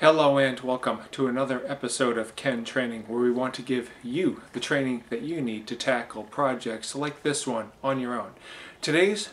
Hello and welcome to another episode of Ken Training, where we want to give you the training that you need to tackle projects like this one on your own. Today's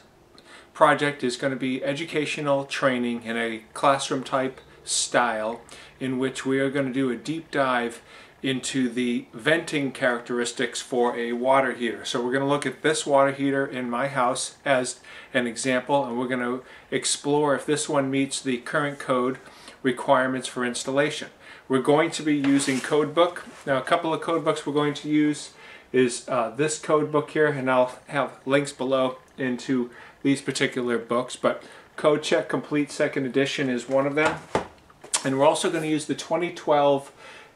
project is going to be educational training in a classroom type style, in which we are going to do a deep dive into the venting characteristics for a water heater. So we're going to look at this water heater in my house as an example, and we're going to explore if this one meets the current code requirements for installation. We're going to be using code book. Now, a couple of code books we're going to use is this code book here, and I'll have links below into these particular books, but Code Check Complete 2nd Edition is one of them. And we're also going to use the 2012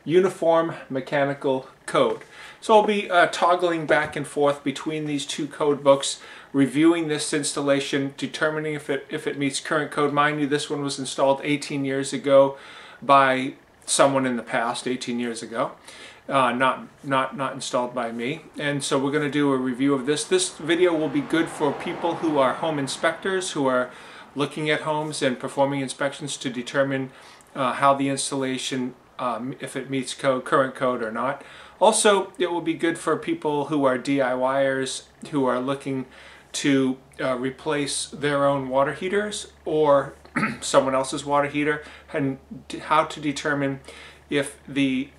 Uniform Mechanical Code. So I'll be toggling back and forth between these two code books, reviewing this installation, determining if it meets current code. Mind you, this one was installed 18 years ago by someone in the past, 18 years ago, not installed by me. And so we're going to do a review of this. This video will be good for people who are home inspectors, who are looking at homes and performing inspections to determine how the installation, if it meets code, current code or not. Also, it will be good for people who are DIYers, who are looking to replace their own water heaters or someone else's water heater, and how to determine if the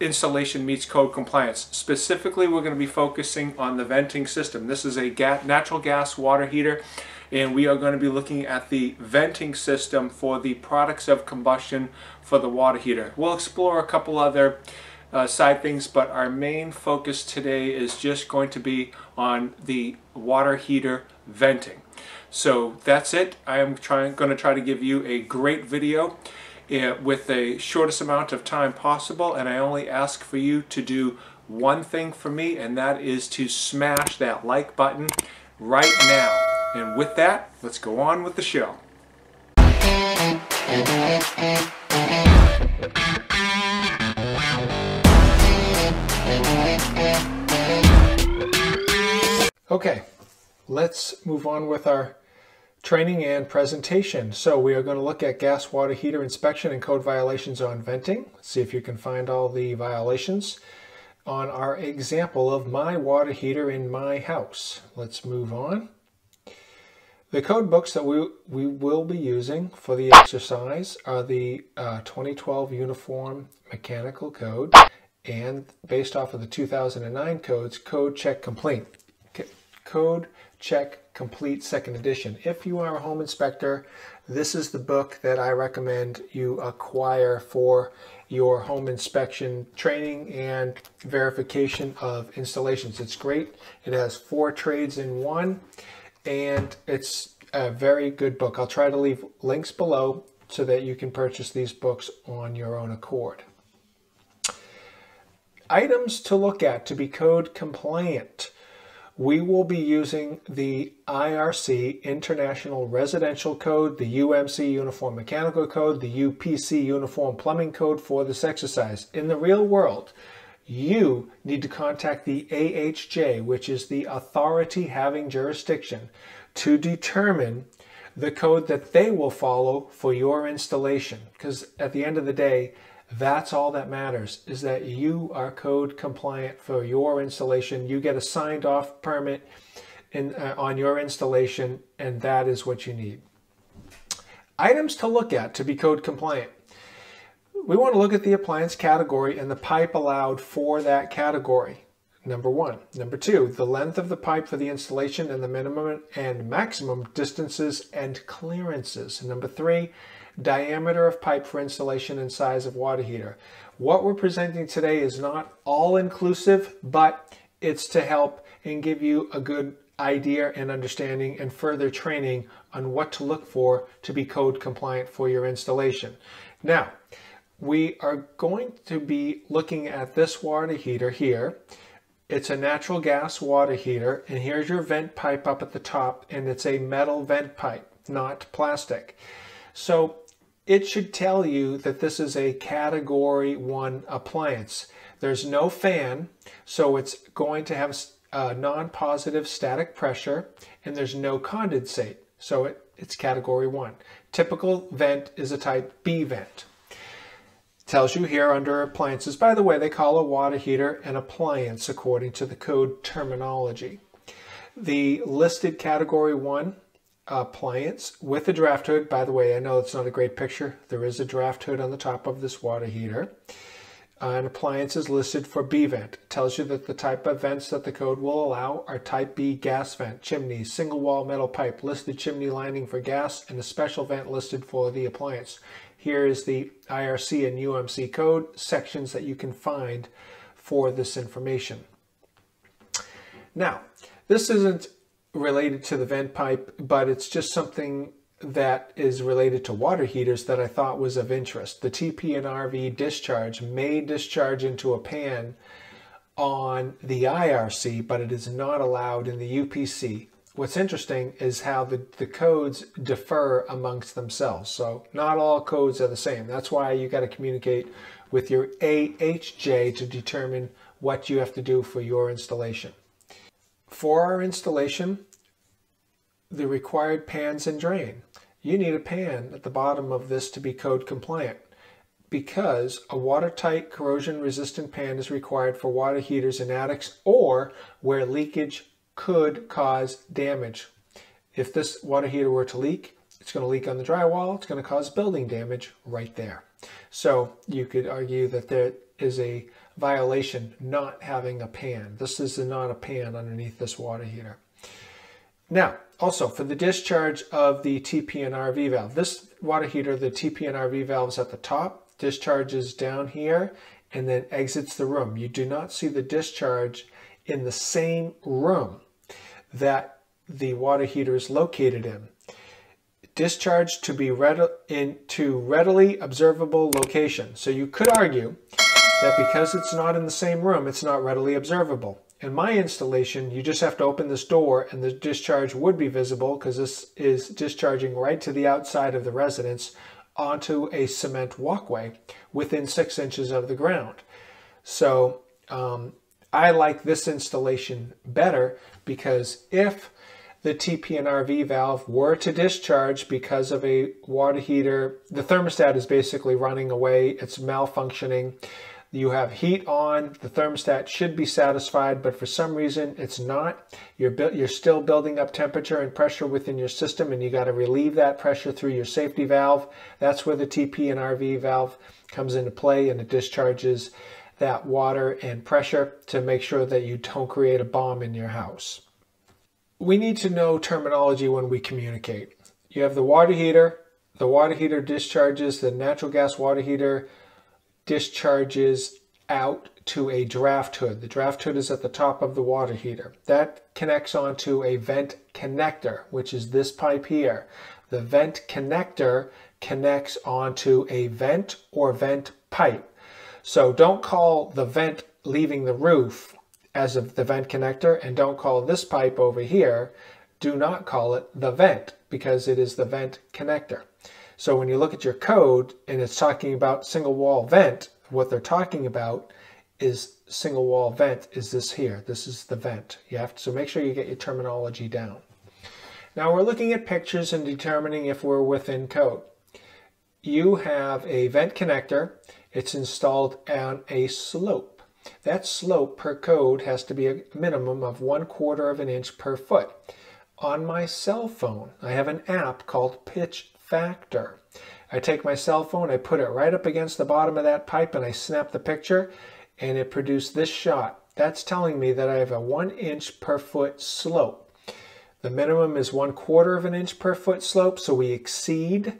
installation meets code compliance. Specifically, we're going to be focusing on the venting system. This is a natural gas water heater, and we are going to be looking at the venting system for the products of combustion for the water heater. We'll explore a couple other side things, but our main focus today is just going to be on the water heater venting. So that's it. I am going to try to give you a great video with the shortest amount of time possible, and I only ask for you to do one thing for me, and that is to smash that like button right now. And with that, let's go on with the show. Okay, let's move on with our training and presentation. So we are going to look at gas water heater inspection and code violations on venting. Let's see if you can find all the violations on our example of my water heater in my house. Let's move on. The code books that we will be using for the exercise are the 2012 Uniform Mechanical Code, and based off of the 2009 codes, Code Check Complete. Code Check Complete 2nd Edition. If you are a home inspector, this is the book that I recommend you acquire for your home inspection training and verification of installations. It's great. It has 4 trades in one, and it's a very good book. I'll try to leave links below so that you can purchase these books on your own accord. Items to look at to be code compliant. We will be using the IRC, International Residential Code, the UMC, Uniform Mechanical Code, the UPC, Uniform Plumbing Code for this exercise. In the real world, you need to contact the AHJ, which is the authority having jurisdiction, to determine the code that they will follow for your installation. Because at the end of the day, that's all that matters, is that you are code compliant for your installation. You get a signed off permit on your installation, and that is what you need. Items to look at to be code compliant. We want to look at the appliance category and the pipe allowed for that category. Number 1. Number 2, the length of the pipe for the installation and the minimum and maximum distances and clearances. Number 3, diameter of pipe for installation and size of water heater. What we're presenting today is not all inclusive, but it's to help and give you a good idea and understanding and further training on what to look for to be code compliant for your installation. Now, we are going to be looking at this water heater here. It's a natural gas water heater, and here's your vent pipe up at the top, and it's a metal vent pipe, not plastic. So it should tell you that this is a category 1 appliance. There's no fan, so it's going to have non-positive static pressure, and there's no condensate, so it's category 1. Typical vent is a type B vent. Tells you here under appliances. By the way, they call a water heater an appliance according to the code terminology. The listed category 1 appliance with a draft hood. By the way, I know it's not a great picture. There is a draft hood on the top of this water heater. An appliance is listed for B vent. It tells you that the type of vents that the code will allow are type B gas vent, chimney, single wall metal pipe, listed chimney lining for gas, and a special vent listed for the appliance. Here is the IRC and UMC code sections that you can find for this information. Now, this isn't related to the vent pipe, but it's just something that is related to water heaters that I thought was of interest. The TPRV discharge may discharge into a pan on the IRC, but it is not allowed in the UPC. What's interesting is how the codes differ amongst themselves. So not all codes are the same. That's why you got to communicate with your AHJ to determine what you have to do for your installation. For our installation, the required pans and drain. You need a pan at the bottom of this to be code compliant, because a watertight, corrosion-resistant pan is required for water heaters in attics or where leakage could cause damage. If this water heater were to leak, it's going to leak on the drywall. It's going to cause building damage right there. So you could argue that there is a violation not having a pan. This is not a pan underneath this water heater. Now, also for the discharge of the TPNRV valve, this water heater, the TPNRV valve is at the top, discharges down here, and then exits the room. You do not see the discharge in the same room that the water heater is located in. Discharge to be into readily observable location. So you could argue that because it's not in the same room, it's not readily observable. In my installation, you just have to open this door and the discharge would be visible, because this is discharging right to the outside of the residence onto a cement walkway within 6 inches of the ground. So I like this installation better, because if the TPNRV valve were to discharge because of a water heater, the thermostat is basically running away, it's malfunctioning. You have heat on, the thermostat should be satisfied, but for some reason it's not. You're still building up temperature and pressure within your system, and you got to relieve that pressure through your safety valve. That's where the TPNRV valve comes into play, and it discharges that water and pressure to make sure that you don't create a bomb in your house. We need to know terminology when we communicate. You have the water heater discharges, the natural gas water heater discharges out to a draft hood. The draft hood is at the top of the water heater. That connects onto a vent connector, which is this pipe here. The vent connector connects onto a vent or vent pipe. So don't call the vent leaving the roof as of the vent connector, and don't call this pipe over here, do not call it the vent, because it is the vent connector. So when you look at your code and it's talking about single wall vent, what they're talking about is single wall vent is this here. This is the vent. You have to, so make sure you get your terminology down. Now we're looking at pictures and determining if we're within code. You have a vent connector. It's installed on a slope. That slope per code has to be a minimum of 1/4 of an inch per foot. On my cell phone, I have an app called Pitch Factor. I take my cell phone, I put it right up against the bottom of that pipe, and I snap the picture, and it produced this shot. That's telling me that I have a 1 inch per foot slope. The minimum is 1/4 of an inch per foot slope, so we exceed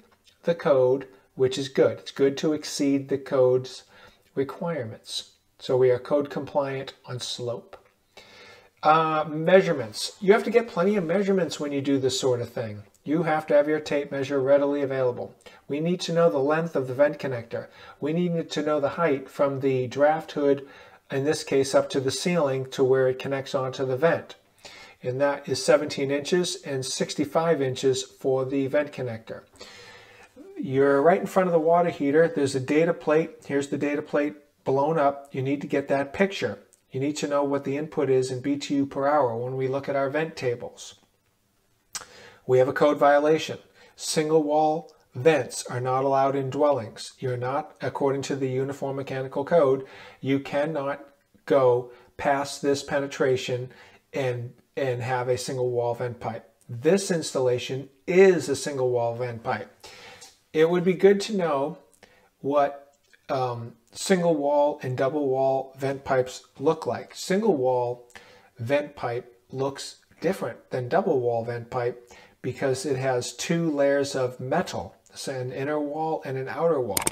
the code, which is good. It's good to exceed the code's requirements. So we are code compliant on slope. Measurements. You have to get plenty of measurements when you do this sort of thing. You have to have your tape measure readily available. We need to know the length of the vent connector. We need to know the height from the draft hood, in this case up to the ceiling, to where it connects onto the vent. And that is 17 inches and 65 inches for the vent connector. You're right in front of the water heater. There's a data plate. Here's the data plate blown up. You need to get that picture. You need to know what the input is in BTU per hour when we look at our vent tables. We have a code violation. Single wall Vents are not allowed in dwellings. You're not, according to the Uniform Mechanical Code, you cannot go past this penetration and have a single wall vent pipe. This installation is a single wall vent pipe. It would be good to know what single wall and double wall vent pipes look like. Single wall vent pipe looks different than double wall vent pipe because it has two layers of metal, so an inner wall and an outer wall.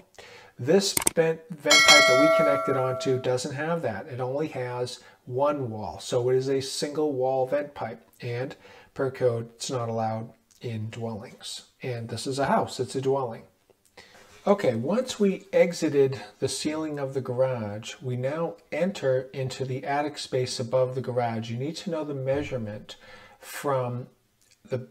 This vent pipe that we connected onto doesn't have that. It only has one wall, so it is a single wall vent pipe, and per code it's not allowed in dwellings. And this is a house, it's a dwelling. Okay, once we exited the ceiling of the garage, we now enter into the attic space above the garage. You need to know the measurement from the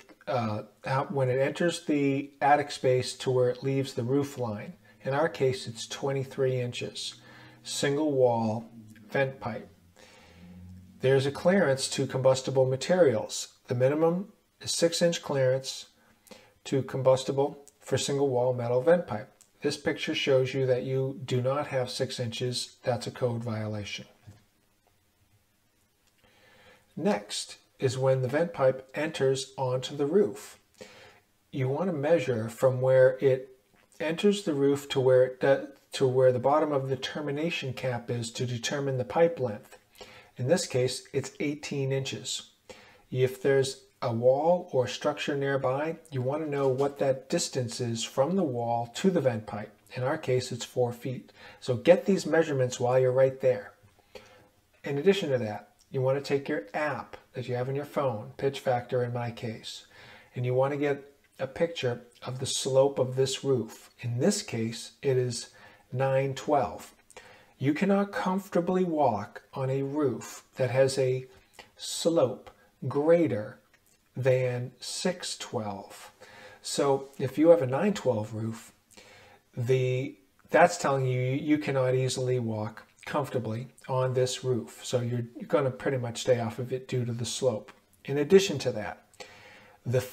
when it enters the attic space to where it leaves the roof line. In our case, it's 23 inches. Single wall vent pipe. There's a clearance to combustible materials. The minimum is 6-inch clearance to combustible for single wall metal vent pipe. This picture shows you that you do not have 6 inches. That's a code violation. Next is when the vent pipe enters onto the roof. You want to measure from where it enters the roof to where the bottom of the termination cap is to determine the pipe length. In this case, it's 18 inches. If there's a wall or structure nearby, you want to know what that distance is from the wall to the vent pipe. In our case, it's 4 feet. So get these measurements while you're right there. In addition to that, you want to take your app that you have on your phone, Pitch Factor in my case, and you want to get a picture of the slope of this roof. In this case, it is 9/12. You cannot comfortably walk on a roof that has a slope greater than 6/12. So if you have a 9/12 roof, that's telling you you cannot easily walk comfortably on this roof. So you're going to pretty much stay off of it due to the slope. In addition to that, the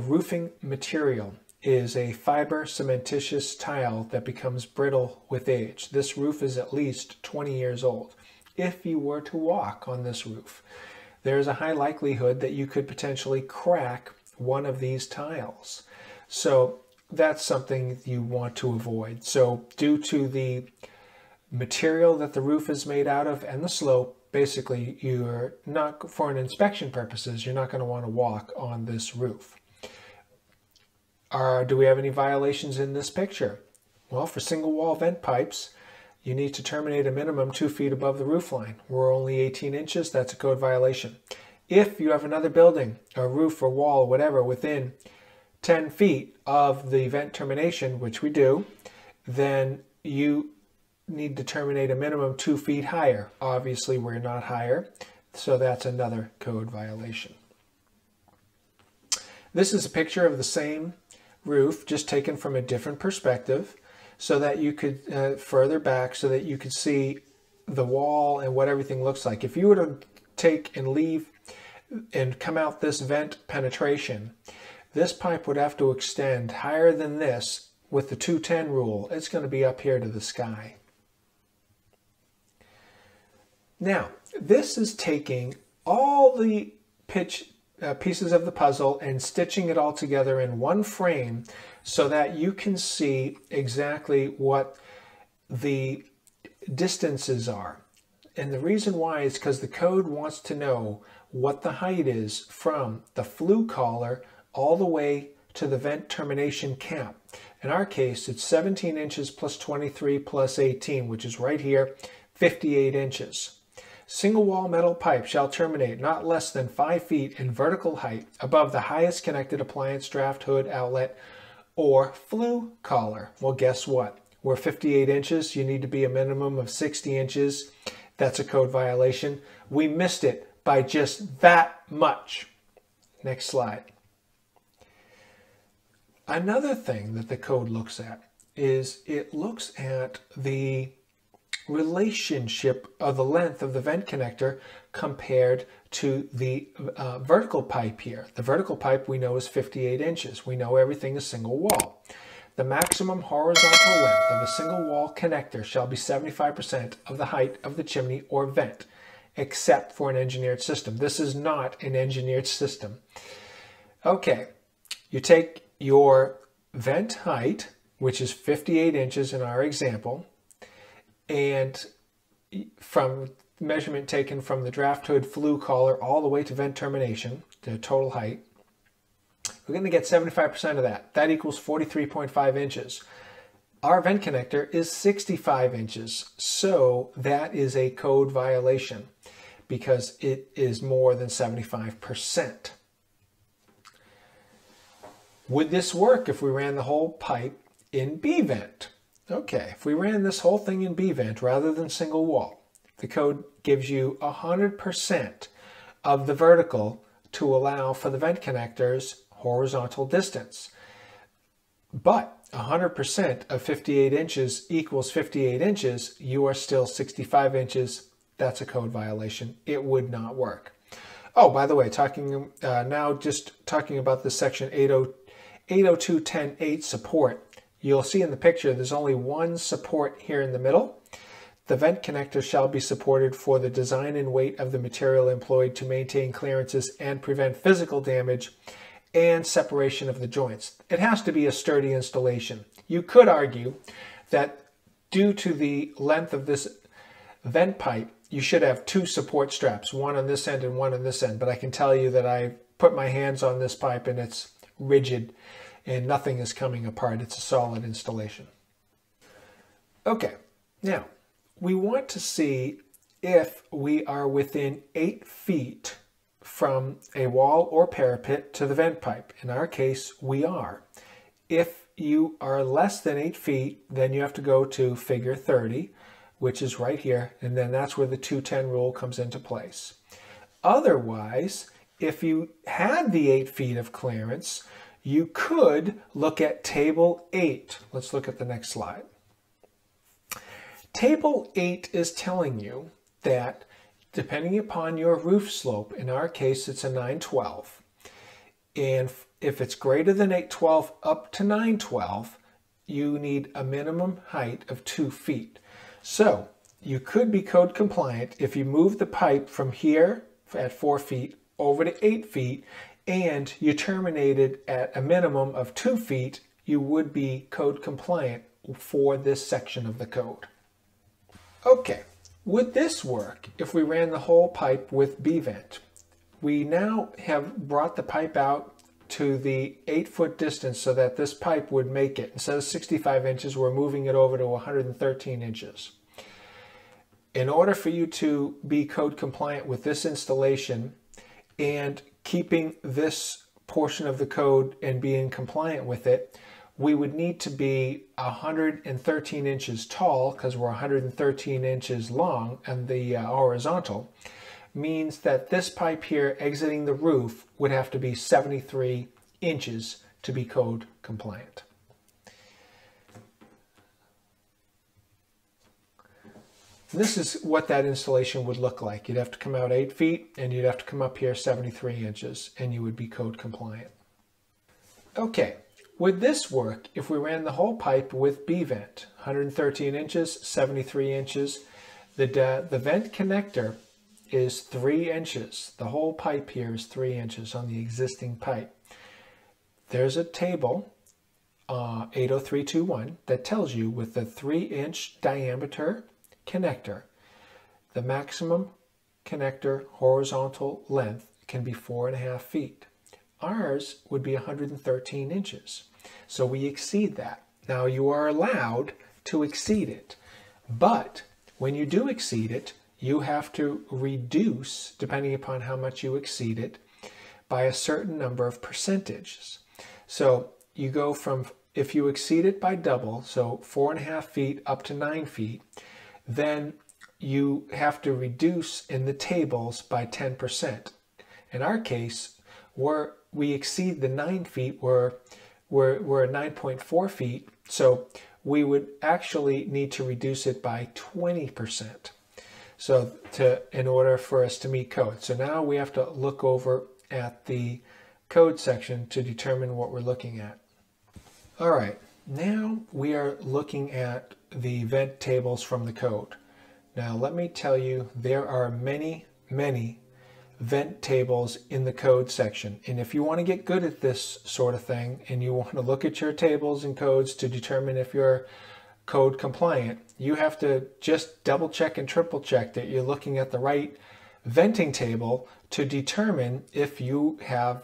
roofing material is a fiber cementitious tile that becomes brittle with age. This roof is at least 20 years old. If you were to walk on this roof, there is a high likelihood that you could potentially crack one of these tiles. So that's something you want to avoid. So due to the material that the roof is made out of and the slope, basically you're not, for an inspection purposes, you're not going to want to walk on this roof. Do we have any violations in this picture? Well, for single wall vent pipes, you need to terminate a minimum 2 feet above the roof line. We're only 18 inches, that's a code violation. If you have another building, a roof or wall, or whatever, within 10 feet of the vent termination, which we do, then you need to terminate a minimum 2 feet higher. Obviously, we're not higher, so that's another code violation. This is a picture of the same roof, just taken from a different perspective, so that you could further back, so that you could see the wall and what everything looks like. If you were to take and leave and come out this vent penetration, this pipe would have to extend higher than this. With the 210 rule, it's going to be up here to the sky. Now, this is taking all the pieces of the puzzle and stitching it all together in one frame so that you can see exactly what the distances are. And the reason why is because the code wants to know what the height is from the flue collar all the way to the vent termination cap. In our case, it's 17 inches plus 23 plus 18, which is right here, 58 inches. Single wall metal pipe shall terminate not less than 5 feet in vertical height above the highest connected appliance draft hood outlet or flue collar. Well, guess what? We're 58 inches. You need to be a minimum of 60 inches. That's a code violation. We missed it by just that much. Next slide. Another thing that the code looks at is it looks at the relationship of the length of the vent connector compared to the vertical pipe here. The vertical pipe we know is 58 inches. We know everything is single wall. The maximum horizontal length of a single wall connector shall be 75% of the height of the chimney or vent, except for an engineered system. This is not an engineered system. Okay, you take your vent height, which is 58 inches in our example, and from measurement taken from the draft hood flue collar all the way to vent termination, the total height, we're going to get 75% of that. That equals 43.5 inches. Our vent connector is 65 inches, so that is a code violation because it is more than 75%. Would this work if we ran the whole pipe in B vent? Okay, if we ran this whole thing in B vent rather than single wall, the code gives you 100% of the vertical to allow for the vent connector's horizontal distance. But 100% of 58 inches equals 58 inches, you are still 65 inches. That's a code violation. It would not work. Oh, by the way, talking now just talking about this section 802.10.8 support. You'll see in the picture there's only one support here in the middle. The vent connector shall be supported for the design and weight of the material employed to maintain clearances and prevent physical damage and separation of the joints. It has to be a sturdy installation. You could argue that due to the length of this vent pipe, you should have two support straps, one on this end and one on this end, but I can tell you that I put my hands on this pipe and it's rigid and nothing is coming apart. It's a solid installation. Okay, now we want to see if we are within 8 feet from a wall or parapet to the vent pipe. In our case, we are. If you are less than 8 feet, then you have to go to figure 30, which is right here, and then that's where the 210 rule comes into place. Otherwise, if you had the 8 feet of clearance, you could look at table 8. Let's look at the next slide. Table 8 is telling you that depending upon your roof slope, in our case, it's a 912. And if it's greater than 812 up to 912, you need a minimum height of 2 feet. So you could be code compliant if you move the pipe from here at 4 feet over to 8 feet, and you terminated at a minimum of 2 feet, you would be code compliant for this section of the code. Okay. Would this work if we ran the whole pipe with B vent? We now have brought the pipe out to the 8 foot distance so that this pipe would make it. Instead of 65 inches, we're moving it over to 113 inches. In order for you to be code compliant with this installation and keeping this portion of the code and being compliant with it, we would need to be 113 inches tall because we're 113 inches long, and the horizontal means that this pipe here exiting the roof would have to be 73 inches to be code compliant. This is what that installation would look like. You'd have to come out 8 feet and you'd have to come up here 73 inches and you would be code compliant. Okay. Would this work if we ran the whole pipe with B vent? 113 inches, 73 inches. The vent connector is 3 inches. The whole pipe here is 3 inches on the existing pipe. There's a table, 80321, that tells you with the 3 inch diameter connector, the maximum connector horizontal length can be 4.5 feet. Ours would be 113 inches. So we exceed that. Now you are allowed to exceed it, but when you do exceed it, you have to reduce, depending upon how much you exceed it, by a certain number of percentages. So you go from, if you exceed it by double, so 4.5 feet up to 9 feet, then you have to reduce in the tables by 10%. In our case, we exceed the 9 feet, we're we're at 9.4 feet, so we would actually need to reduce it by 20%. So in order for us to meet code. So now we have to look over at the code section to determine what we're looking at. All right, now we are looking at the vent tables from the code. Now let me tell you, there are many vent tables in the code section. And if you want to get good at this sort of thing and you want to look at your tables and codes to determine if you're code compliant, you have to just double check and triple check that you're looking at the right venting table to determine if you have,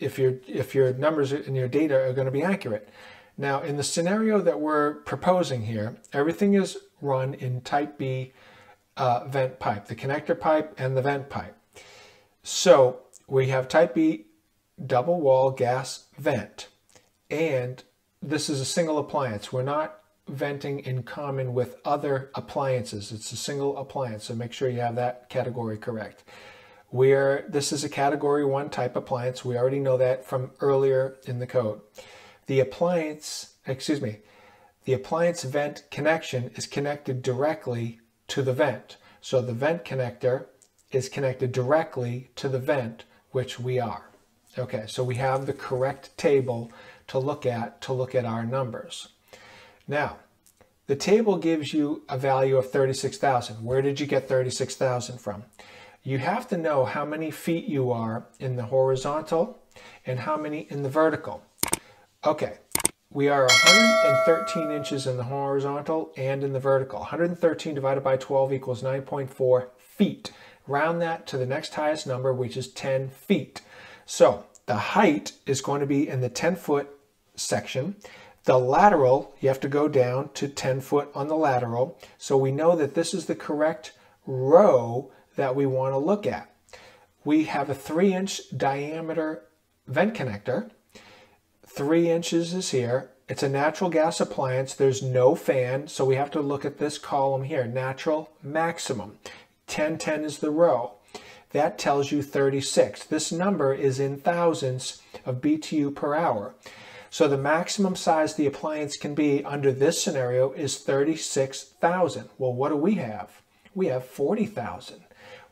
if your numbers and your data are going to be accurate. Now, in the scenario that we're proposing here, everything is run in type B vent pipe, the connector pipe and the vent pipe. So we have type B double wall gas vent, and this is a single appliance. We're not venting in common with other appliances. It's a single appliance, so make sure you have that category correct. This is a category 1 type appliance. We already know that from earlier in the code. The appliance vent connection is connected directly to the vent. So the vent connector is connected directly to the vent, which we are. Okay, so we have the correct table to look at our numbers. Now, the table gives you a value of 36,000. Where did you get 36,000 from? You have to know how many feet you are in the horizontal and how many in the vertical. Okay, we are 113 inches in the horizontal and in the vertical. 113 divided by 12 equals 9.4 feet. Round that to the next highest number, which is 10 feet. So the height is going to be in the 10-foot section. The lateral, you have to go down to 10 foot on the lateral. So we know that this is the correct row that we want to look at. We have a 3-inch diameter vent connector. 3 inches is here. It's a natural gas appliance. There's no fan. So we have to look at this column here, natural maximum. 1010 is the row. That tells you 36. This number is in thousandths of BTU per hour. So the maximum size the appliance can be under this scenario is 36,000. Well, what do we have? We have 40,000.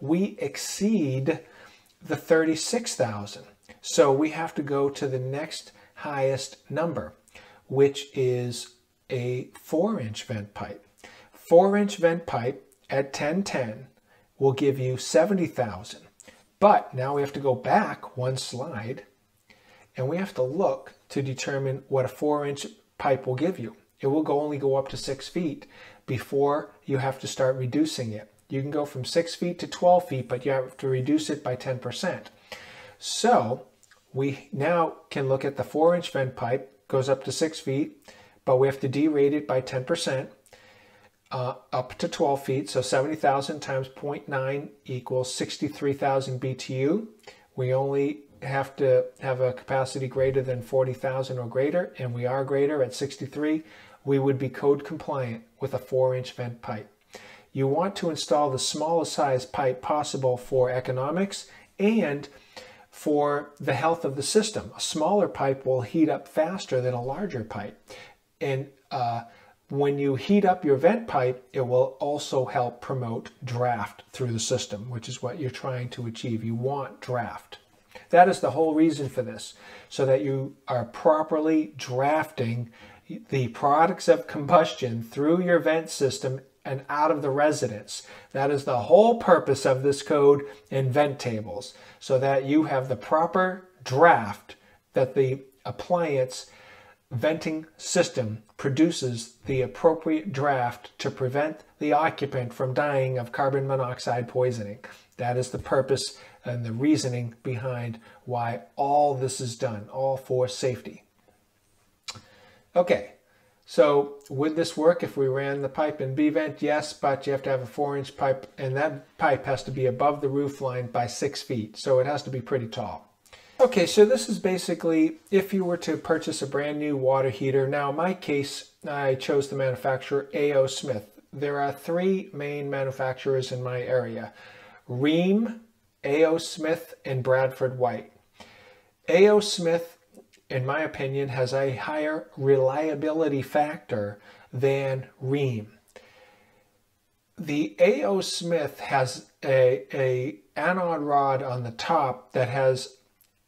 We exceed the 36,000. So we have to go to the next highest number, which is a 4-inch vent pipe. 4-inch vent pipe at 1010 will give you 70,000. But now we have to go back one slide and we have to look to determine what a 4-inch pipe will give you. It will only go up to 6 feet before you have to start reducing it. You can go from 6 feet to 12 feet, but you have to reduce it by 10%. So we now can look at the 4-inch vent pipe, goes up to 6 feet, but we have to derate it by 10% up to 12 feet. So 70,000 times 0.9 equals 63,000 BTU. We only have to have a capacity greater than 40,000 or greater, and we are greater at 63, we would be code compliant with a 4-inch vent pipe. You want to install the smallest size pipe possible for economics and for the health of the system. A smaller pipe will heat up faster than a larger pipe. And when you heat up your vent pipe, it will also help promote draft through the system, which is what you're trying to achieve. You want draft. That is the whole reason for this, so that you are properly drafting the products of combustion through your vent system and out of the residence. That is the whole purpose of this code and vent tables, so that you have the proper draft that the appliance venting system produces, the appropriate draft to prevent the occupant from dying of carbon monoxide poisoning. That is the purpose and the reasoning behind why all this is done, all for safety. Okay, so would this work if we ran the pipe in B vent? Yes, but you have to have a 4-inch pipe, and that pipe has to be above the roof line by 6 feet, so it has to be pretty tall. Okay, so this is basically if you were to purchase a brand new water heater. Now in my case, I chose the manufacturer A.O. Smith. There are 3 main manufacturers in my area: Rheem, A.O. Smith, and Bradford White. A.O. Smith in my opinion, has a higher reliability factor than Rheem. The A.O. Smith has a anode rod on the top that has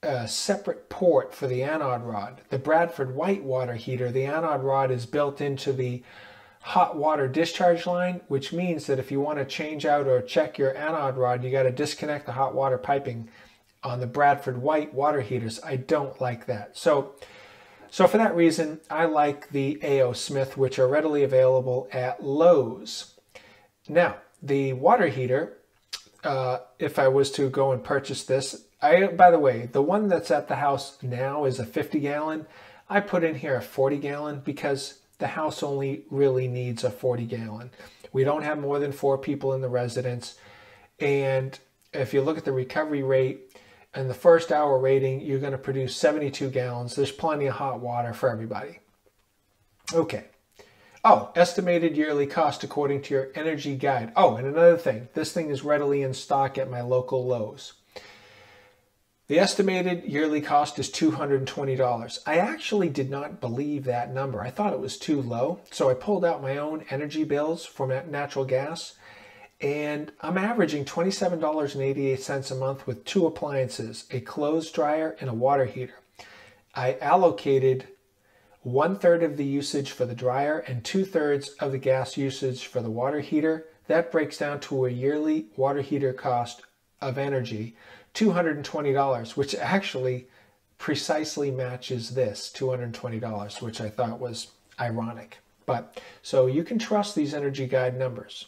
a separate port for the anode rod. The Bradford White water heater, the anode rod is built into the hot water discharge line, which means that if you want to change out or check your anode rod, you got to disconnect the hot water piping on the Bradford White water heaters. I don't like that. So for that reason, I like the A.O. Smith, which are readily available at Lowe's. Now, the water heater, if I was to go and purchase this, by the way, the one that's at the house now is a 50 gallon. I put in here a 40 gallon because the house only really needs a 40 gallon. We don't have more than 4 people in the residence. And if you look at the recovery rate and the first hour rating, you're going to produce 72 gallons. There's plenty of hot water for everybody. Okay. Oh, estimated yearly cost according to your energy guide. Oh, and another thing, this thing is readily in stock at my local Lowe's. The estimated yearly cost is $220. I actually did not believe that number. I thought it was too low. So I pulled out my own energy bills from natural gas, and I'm averaging $27.88 a month with 2 appliances, a clothes dryer and a water heater. I allocated 1/3 of the usage for the dryer and 2/3 of the gas usage for the water heater. That breaks down to a yearly water heater cost of energy, $220, which actually precisely matches this $220, which I thought was ironic. But so you can trust these energy guide numbers.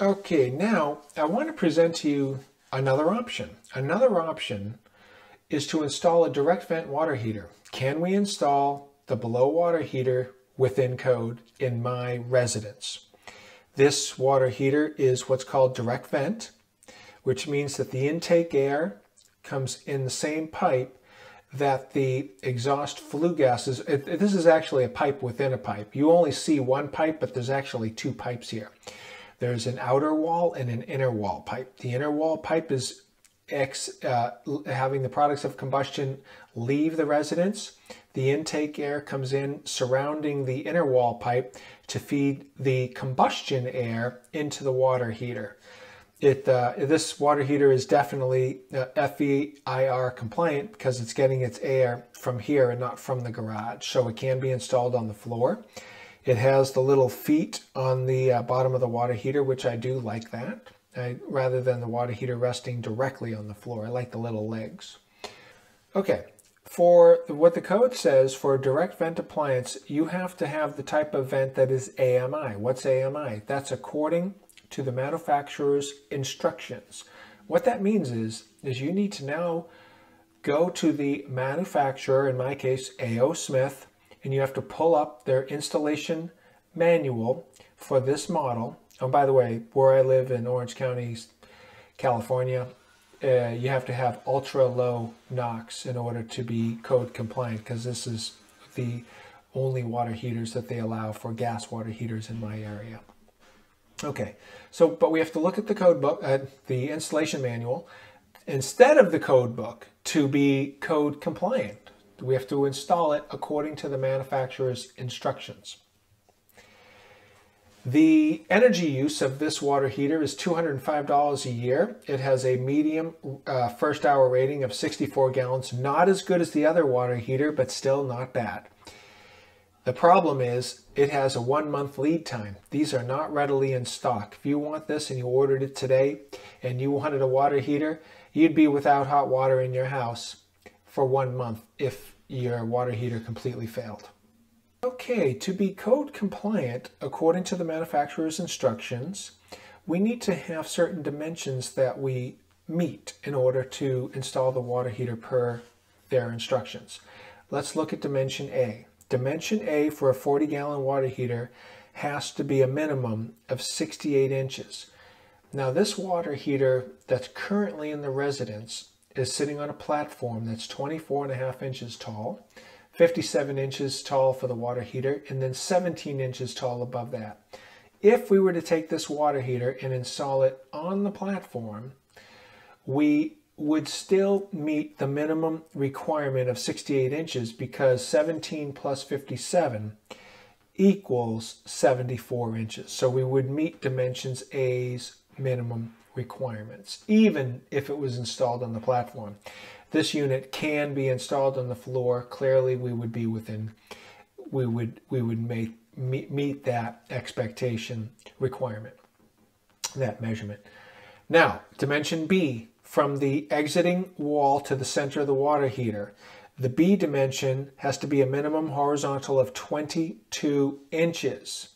Okay, now I want to present to you another option. Another option is to install a direct vent water heater. Can we install the below water heater within code in my residence? This water heater is what's called direct vent, which means that the intake air comes in the same pipe that the exhaust flue gases. This is actually a pipe within a pipe. You only see one pipe, but there's actually 2 pipes here. There's an outer wall and an inner wall pipe. The inner wall pipe is having the products of combustion leave the residence. The intake air comes in surrounding the inner wall pipe to feed the combustion air into the water heater. This water heater is definitely FEIR compliant because it's getting its air from here and not from the garage. So it can be installed on the floor. It has the little feet on the bottom of the water heater, which I do like that. Rather than the water heater resting directly on the floor, I like the little legs. Okay, for what the code says, for a direct vent appliance, you have to have the type of vent that is AMI. What's AMI? That's according to the manufacturer's instructions. What that means is you need to now go to the manufacturer, in my case, A.O. Smith, and you have to pull up their installation manual for this model. Oh, by the way, where I live in Orange County, California, you have to have ultra low NOx in order to be code compliant, because this is the only water heaters that they allow for gas water heaters in my area. Okay, so but we have to look at the code book, the installation manual, instead of the code book to be code compliant. We have to install it according to the manufacturer's instructions. The energy use of this water heater is $205 a year. It has a medium first hour rating of 64 gallons. Not as good as the other water heater, but still not bad. The problem is it has a 1-month lead time. These are not readily in stock. If you want this and you ordered it today and you wanted a water heater, you'd be without hot water in your house for 1 month if your water heater completely failed. Okay, to be code compliant according to the manufacturer's instructions, we need to have certain dimensions that we meet in order to install the water heater per their instructions. Let's look at dimension A. Dimension A for a 40-gallon water heater has to be a minimum of 68 inches. Now, this water heater that's currently in the residence is sitting on a platform that's 24.5 inches tall, 57 inches tall for the water heater, and then 17 inches tall above that. If we were to take this water heater and install it on the platform, we would still meet the minimum requirement of 68 inches because 17 plus 57 equals 74 inches. So we would meet dimensions A's minimum requirements, even if it was installed on the platform. This unit can be installed on the floor. Clearly, we would be within, we would meet that expectation requirement, that measurement. Now, dimension B, from the exiting wall to the center of the water heater. The B dimension has to be a minimum horizontal of 22 inches.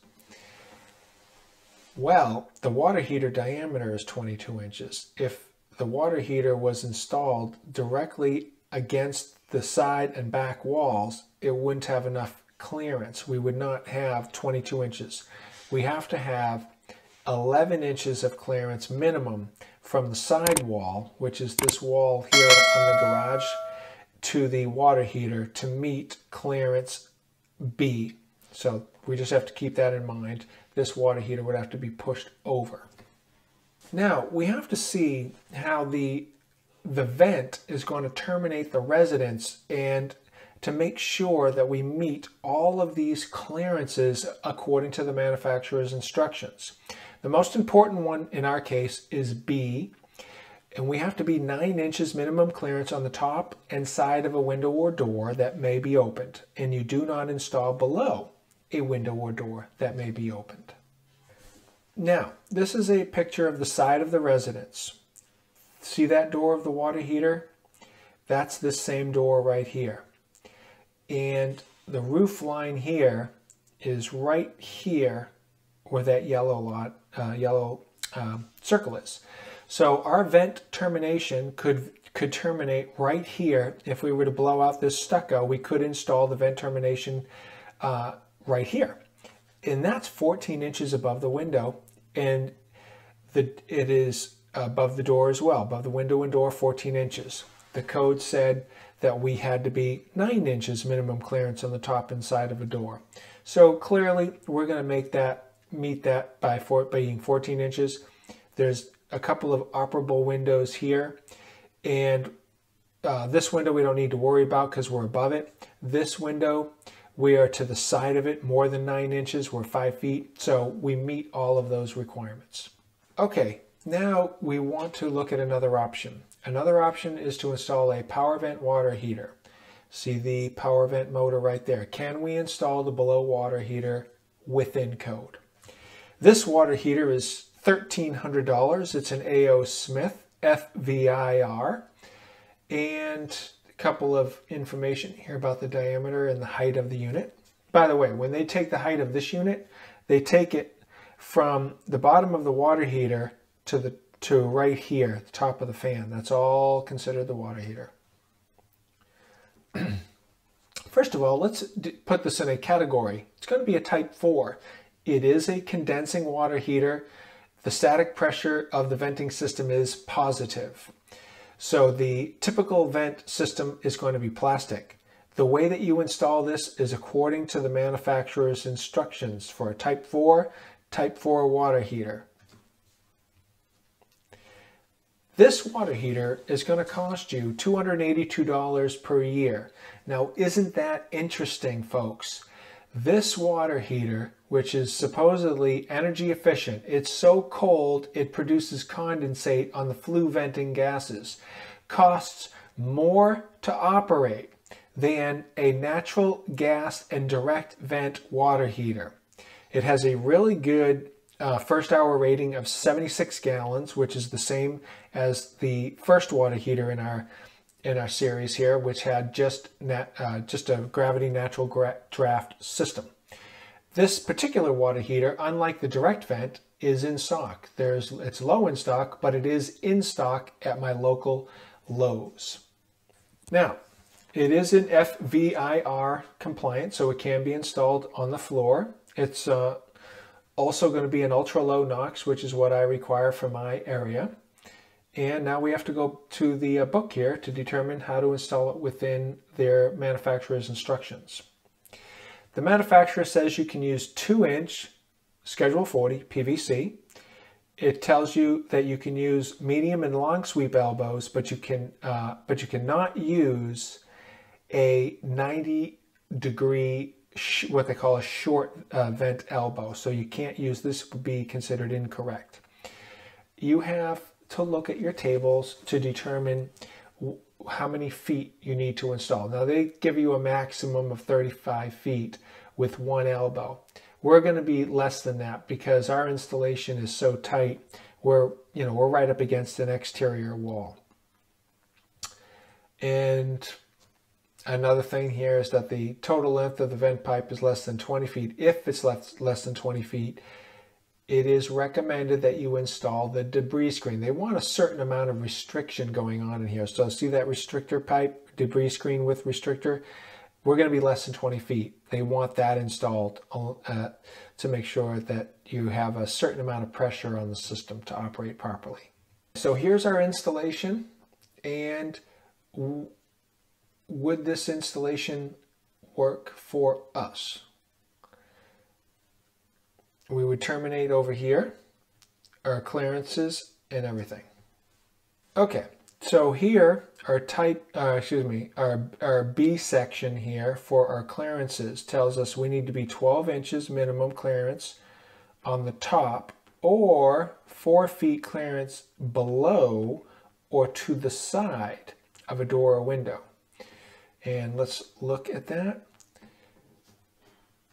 Well, the water heater diameter is 22 inches. If the water heater was installed directly against the side and back walls, it wouldn't have enough clearance. We would not have 22 inches. We have to have 11 inches of clearance minimum from the side wall, which is this wall here in the garage, to the water heater to meet clearance B. So we just have to keep that in mind. This water heater would have to be pushed over. Now we have to see how the vent is going to terminate the residence, and to make sure that we meet all of these clearances according to the manufacturer's instructions. The most important one in our case is B, and we have to be 9 inches minimum clearance on the top and side of a window or door that may be opened, and you do not install below a window or door that may be opened. Now, this is a picture of the side of the residence. See that door of the water heater? That's this same door right here. And the roof line here is right here where that yellow circle is. So our vent termination could terminate right here. If we were to blow out this stucco, we could install the vent termination right here, and that's 14 inches above the window, and it is above the door as well, above the window and door, 14 inches. The code said that we had to be 9 inches minimum clearance on the top and side of a door. So clearly we're going to make that meet that by being 14 inches. There's a couple of operable windows here, and this window we don't need to worry about because we're above it. This window, we are to the side of it more than 9 inches, we're 5 feet, so we meet all of those requirements. Okay, now we want to look at another option. Another option is to install a power vent water heater. See the power vent motor right there. Can we install the below water heater within code? This water heater is $1,300. It's an A.O. Smith FVIR, and couple of information here about the diameter and the height of the unit. By the way, when they take the height of this unit, they take it from the bottom of the water heater to right here, the top of the fan. That's all considered the water heater. First of all, let's put this in a category. It's going to be a type 4. It is a condensing water heater. The static pressure of the venting system is positive. So the typical vent system is going to be plastic. The way that you install this is according to the manufacturer's instructions for a type 4 water heater. This water heater is going to cost you $282 per year. Now, isn't that interesting, folks? This water heater, which is supposedly energy efficient, it's so cold it produces condensate on the flue venting gases, costs more to operate than a natural gas and direct vent water heater. It has a really good first hour rating of 76 gallons, which is the same as the first water heater in our series here, which had just a gravity natural draft system. This particular water heater, unlike the direct vent, is in stock. It's low in stock, but it is in stock at my local Lowe's. Now, it is in FVIR compliant, so it can be installed on the floor. It's also going to be an ultra low NOx, which is what I require for my area. And now we have to go to the book here to determine how to install it within their manufacturer's instructions. The manufacturer says you can use 2-inch Schedule 40 PVC. It tells you that you can use medium and long sweep elbows, but you cannot use a 90 degree what they call a short vent elbow. So you can't use this, would be considered incorrect. You have to look at your tables to determine how many feet you need to install. Now they give you a maximum of 35 feet with one elbow. We're going to be less than that because our installation is so tight. We're right up against an exterior wall. And another thing here is that the total length of the vent pipe is less than 20 feet. If it's less than 20 feet, it is recommended that you install the debris screen. They want a certain amount of restriction going on in here. So see that restrictor pipe, debris screen with restrictor? We're going to be less than 20 feet. They want that installed to make sure that you have a certain amount of pressure on the system to operate properly. So here's our installation. And would this installation work for us? We would terminate over here, our clearances and everything. Okay, so here our our B section here for our clearances tells us we need to be 12 inches minimum clearance on the top, or 4 feet clearance below or to the side of a door or window. And let's look at that.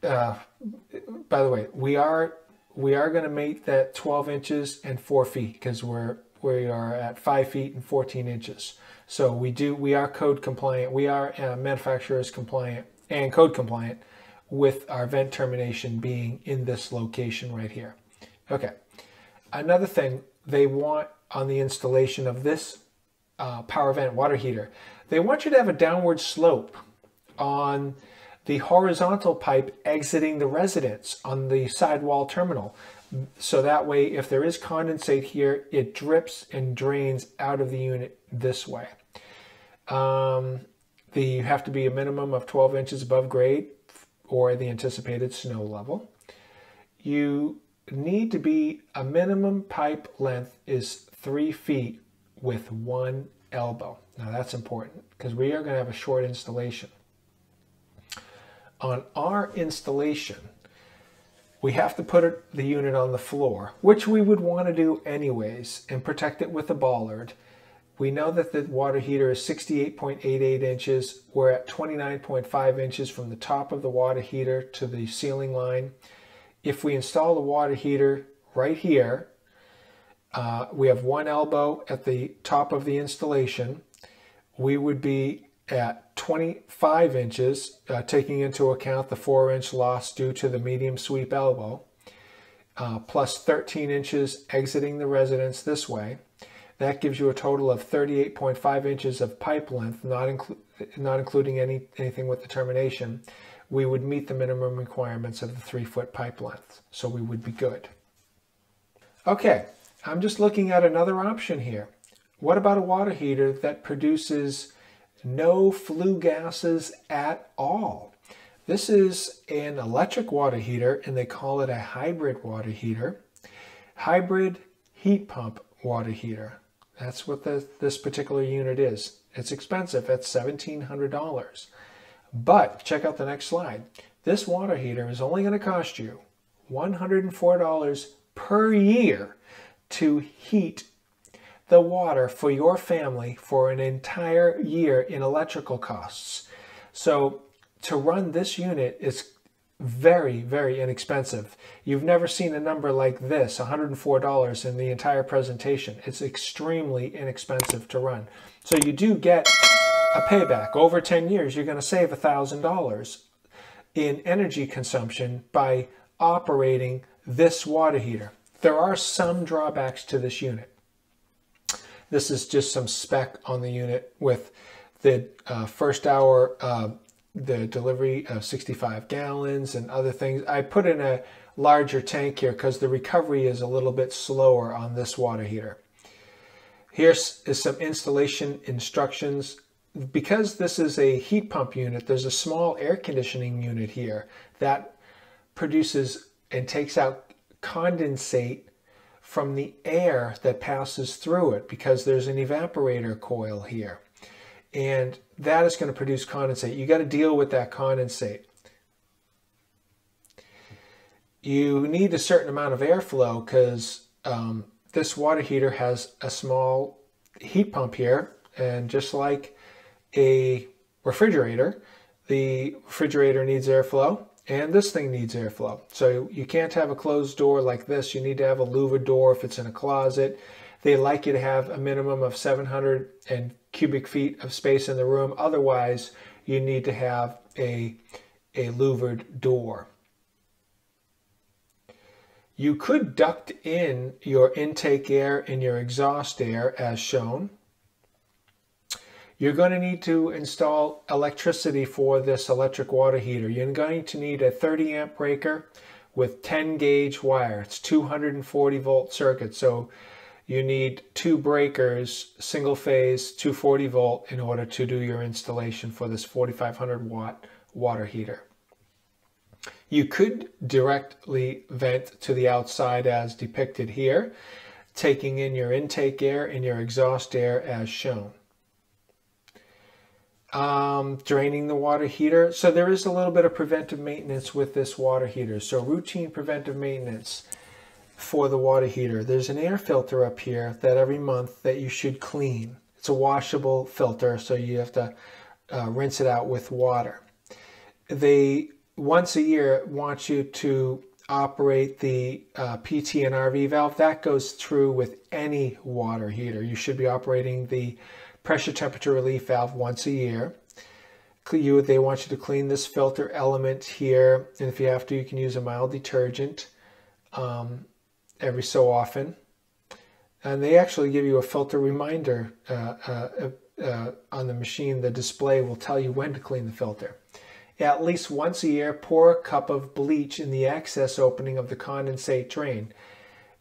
By the way, we are going to make that 12 inches and 4 feet because we are at 5 feet and 14 inches. So we are code compliant. We are manufacturers compliant and code compliant with our vent termination being in this location right here. Okay. Another thing they want on the installation of this power vent water heater, they want you to have a downward slope on the horizontal pipe exiting the residence on the sidewall terminal. So that way, if there is condensate here, it drips and drains out of the unit this way. You have to be a minimum of 12 inches above grade or the anticipated snow level. You need to be a minimum pipe length is 3 feet with one elbow. Now that's important because we are going to have a short installation. On our installation, we have to put the unit on the floor, which we would want to do anyways, and protect it with a bollard. We know that the water heater is 68.88 inches. We're at 29.5 inches from the top of the water heater to the ceiling line. If we install the water heater right here, we have one elbow at the top of the installation. We would be at 25 inches, taking into account the 4-inch loss due to the medium sweep elbow, plus 13 inches exiting the residence this way. That gives you a total of 38.5 inches of pipe length, not including anything with the termination. We would meet the minimum requirements of the 3-foot pipe length, so we would be good. Okay, I'm just looking at another option here. What about a water heater that produces no flue gases at all? This is an electric water heater, and they call it a hybrid water heater. Hybrid heat pump water heater. That's what this particular unit is. It's expensive. It's $1,700. But check out the next slide. This water heater is only going to cost you $104 per year to heat the water for your family for an entire year in electrical costs. So to run this unit is very, very inexpensive. You've never seen a number like this, $104 in the entire presentation. It's extremely inexpensive to run. So you do get a payback. Over 10 years, you're going to save $1,000 in energy consumption by operating this water heater. There are some drawbacks to this unit. This is just some spec on the unit with the first hour, the delivery of 65 gallons and other things. I put in a larger tank here because the recovery is a little bit slower on this water heater. Here's some installation instructions. Because this is a heat pump unit, there's a small air conditioning unit here that produces and takes out condensate from the air that passes through it, because there's an evaporator coil here. And that is going to produce condensate. You got to deal with that condensate. You need a certain amount of airflow because this water heater has a small heat pump here, and just like a refrigerator, the refrigerator needs airflow and this thing needs airflow. So you can't have a closed door like this. You need to have a louvered door if it's in a closet. They like you to have a minimum of 700 cubic feet of space in the room. Otherwise, you need to have a louvered door. You could duct in your intake air and your exhaust air as shown. You're going to need to install electricity for this electric water heater. You're going to need a 30 amp breaker with 10 gauge wire. It's 240 volt circuit. So you need two breakers, single phase, 240 volt in order to do your installation for this 4,500 watt water heater. You could directly vent to the outside as depicted here, taking in your intake air and your exhaust air as shown. Draining the water heater. So there is a little bit of preventive maintenance with this water heater. So routine preventive maintenance for the water heater. There's an air filter up here that every month that you should clean. It's a washable filter, so you have to rinse it out with water. They once a year want you to operate the PT and RV valve. That goes through with any water heater. You should be operating the pressure temperature relief valve once a year. They want you to clean this filter element here, and if you have to, you can use a mild detergent every so often. And they actually give you a filter reminder on the machine. The display will tell you when to clean the filter. At least once a year, pour a cup of bleach in the access opening of the condensate drain.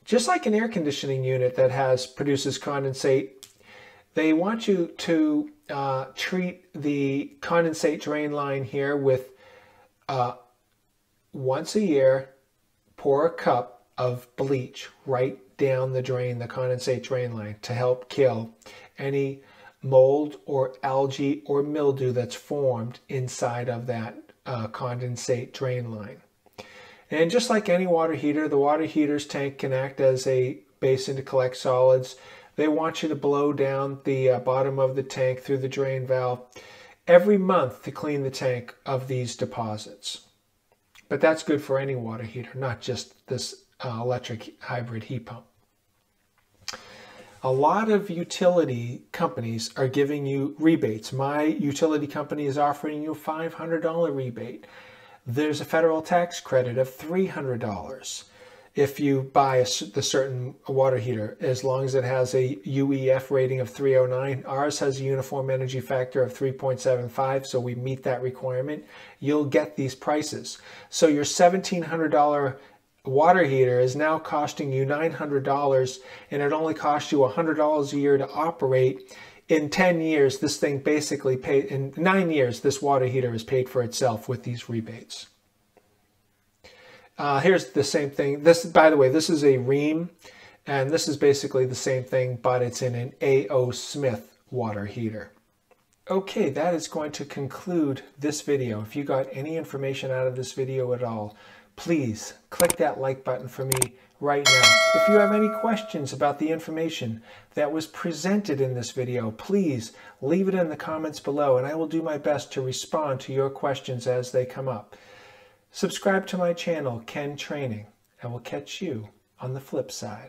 Just like an air conditioning unit that produces condensate, they want you to treat the condensate drain line here with once a year, pour a cup of bleach right down the drain, the condensate drain line, to help kill any mold or algae or mildew that's formed inside of that condensate drain line. And just like any water heater, the water heater's tank can act as a basin to collect solids. They want you to blow down the bottom of the tank through the drain valve every month to clean the tank of these deposits. But that's good for any water heater, not just this electric hybrid heat pump. A lot of utility companies are giving you rebates. My utility company is offering you a $500 rebate. There's a federal tax credit of $300 if you buy the certain water heater, as long as it has a UEF rating of 309. Ours has a uniform energy factor of 3.75, so we meet that requirement. You'll get these prices. So your $1,700 water heater is now costing you $900, and it only costs you $100 a year to operate. In 10 years, this thing basically paid, in 9 years, this water heater is paid for itself with these rebates. Here's the same thing. This, by the way, this is a Rheem, and this is basically the same thing, but it's in an A.O. Smith water heater. Okay, that is going to conclude this video. If you got any information out of this video at all, please click that like button for me right now. If you have any questions about the information that was presented in this video, please leave it in the comments below, and I will do my best to respond to your questions as they come up. Subscribe to my channel, Ken Training, and we'll catch you on the flip side.